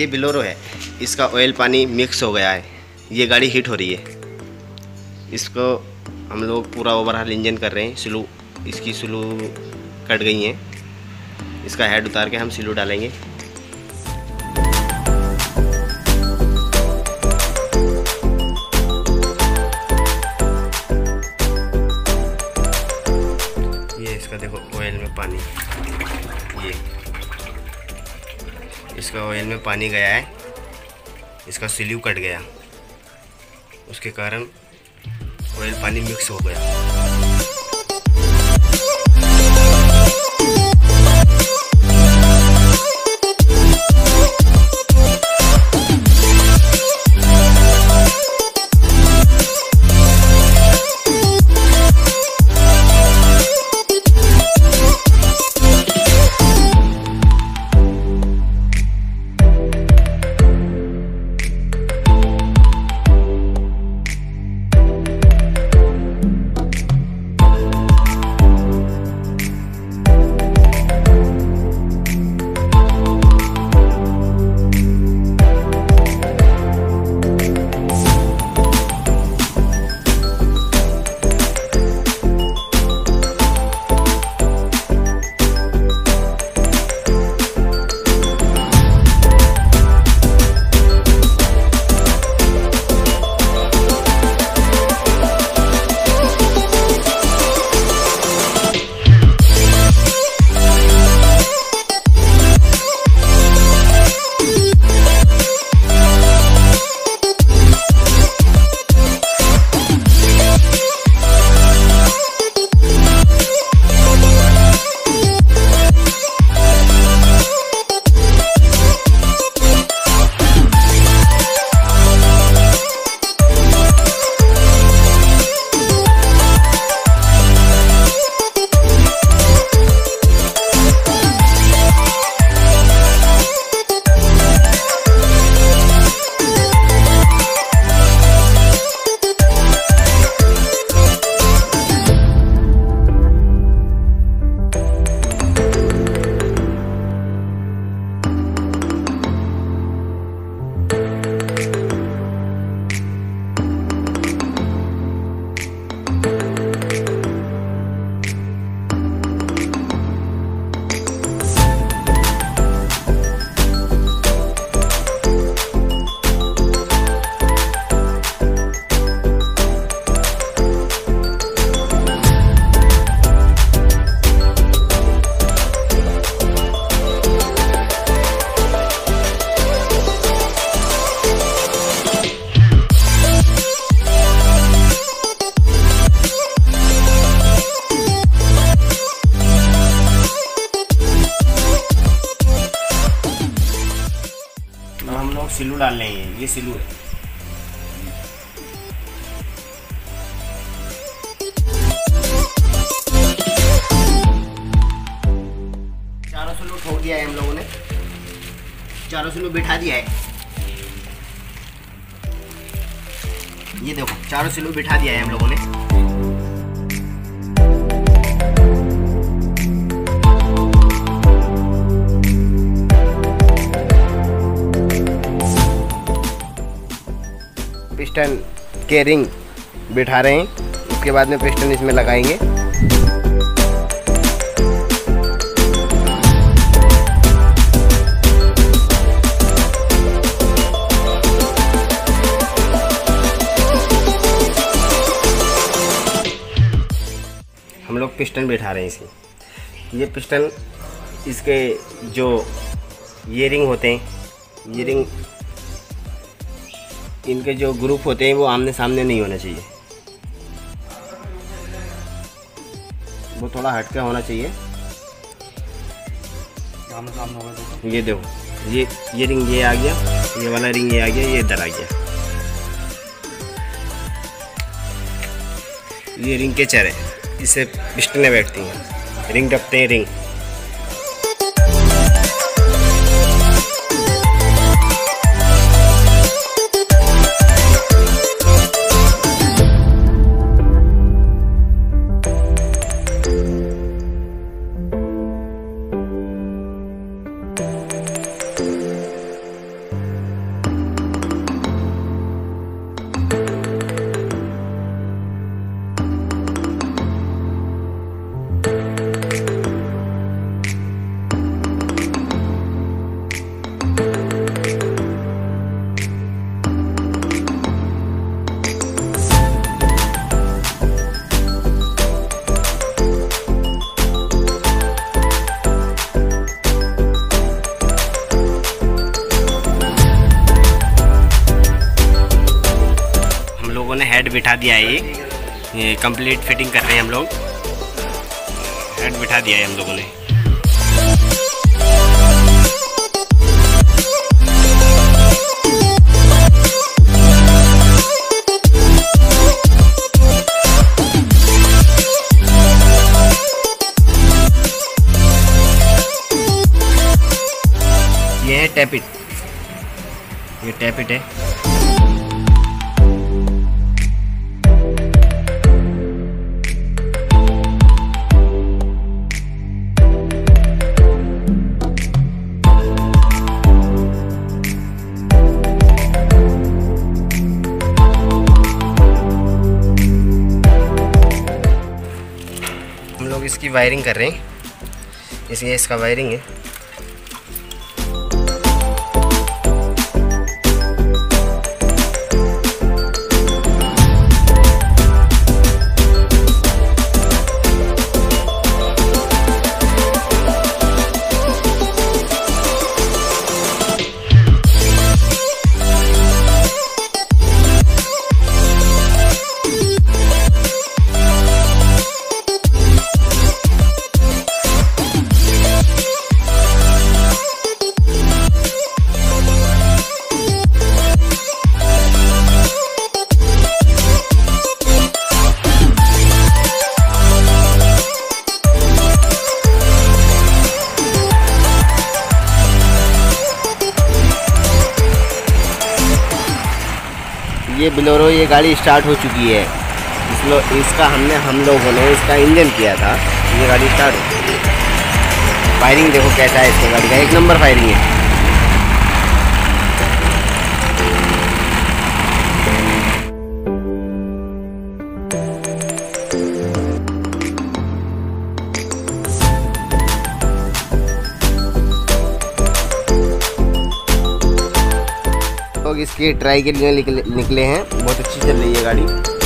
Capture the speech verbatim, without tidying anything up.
ये बोलेरो है, इसका ऑयल पानी मिक्स हो गया है, ये गाड़ी हिट हो रही है। इसको हम लोग पूरा ओवरहाल इंजन कर रहे हैं। स्लू, इसकी स्लू कट गई है, इसका हेड उतार के हम स्लू डालेंगे। देखो ऑयल में पानी, ये इसका ऑयल में पानी गया है, इसका स्लीव कट गया, उसके कारण ऑयल पानी मिक्स हो गया। सिलू डाल रहे हैं, ये सिलू है। चारों सिलू ठोक दिया है हम लोगों ने, चारों सिलू बिठा दिया है। ये देखो, चारों सिलू बिठा दिया है हम लोगों ने। पिस्टन के रिंग बिठा रहे हैं, उसके बाद में पिस्टन इसमें लगाएंगे। हम लोग पिस्टन बिठा रहे हैं इसे। ये पिस्टन, इसके जो ये रिंग होते हैं, ये रिंग, इनके जो ग्रुप होते हैं वो आमने सामने नहीं होना चाहिए, वो थोड़ा हटके होना चाहिए। आमने सामने होगा तो ये देखो, ये ये रिंग ये आ गया, ये वाला रिंग ये आ गया, ये इधर आ गया। ये रिंग के चेहरे, इससे पिस्टनें बैठती हैं, रिंग दबते हैं रिंग। बिठा दिया है, ये कंप्लीट फिटिंग कर रहे हैं हम लोग। हेड बिठा दिया है हम लोगों ने। ये टैप इट, ये टैप इट है। इसकी वायरिंग कर रहे हैं, इसलिए इसका वायरिंग है। ये बोलेरो, ये गाड़ी स्टार्ट हो चुकी है। इसलो इसका हमने हम लोगों ने इसका इंजन किया था। ये गाड़ी स्टार्ट हो चुकी है। फायरिंग देखो कैसा है इसके गाड़ी का, एक नंबर फायरिंग है। लोग इसके ट्राई के लिए निकले, निकले हैं। बहुत अच्छी चल रही है गाड़ी।